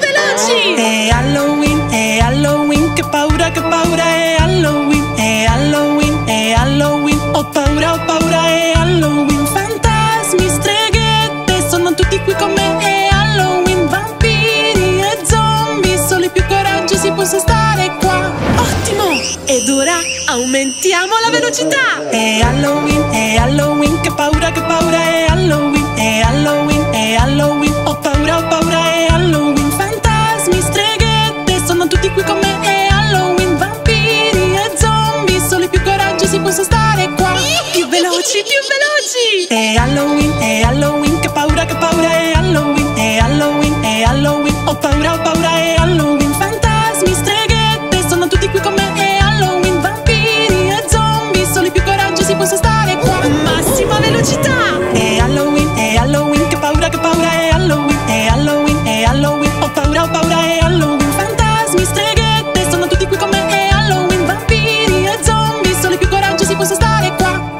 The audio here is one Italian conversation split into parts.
veloci! È Halloween, che paura, è Halloween, ho paura, è Halloween. Fantasmi, streghette, sono tutti qui con me, è Halloween. Vampiri e zombie, solo i più coraggiosi possono stare qua. Ottimo! Ed ora aumentiamo la velocità! È Halloween, che paura, è Halloween. È Halloween, ho paura, è Halloween. Fantasmi, streghette, sono tutti qui con me, è Halloween. Vampiri e zombie, solo i più coraggiosi possono stare qua. Più veloci, più veloci! È Halloween, che paura, è Halloween. È Halloween, ho paura, è Halloween. Fantasmi, streghette, sono tutti qui con me, è Halloween. Vampiri e zombie, solo i più coraggiosi possono stare qua. Massima velocità! È Halloween, che paura è Halloween, è Halloween, ho paura è Halloween. Fantasmi, streghette, sono tutti qui con me, è Halloween. Vampiri e zombie, solo i più coraggiosi possono stare qua.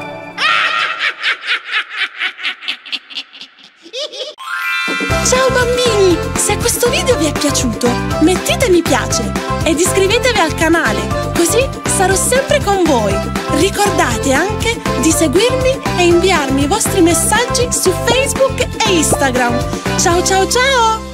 Ciao bambini, se questo video vi è piaciuto mettete mi piace ed iscrivetevi al canale, così sarò sempre con voi. Ricordate anche di seguirmi e inviarmi i vostri messaggi su Facebook e Instagram. Ciao ciao ciao!